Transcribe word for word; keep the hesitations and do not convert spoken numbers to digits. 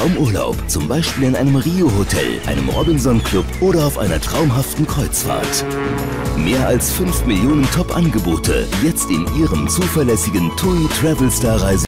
Traumurlaub, zum Beispiel in einem Rio-Hotel, einem Robinson-Club oder auf einer traumhaften Kreuzfahrt. Mehr als fünf Millionen Top-Angebote, jetzt in Ihrem zuverlässigen T U I Travel Star Reise.